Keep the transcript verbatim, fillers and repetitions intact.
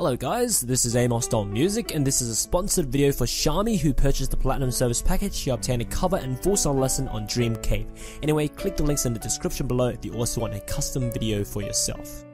Hello guys, this is Amos Doll Music and this is a sponsored video for Shami, who purchased the Platinum Service Package. She obtained a cover and full song lesson on Dream Cave. Anyway, click the links in the description below if you also want a custom video for yourself.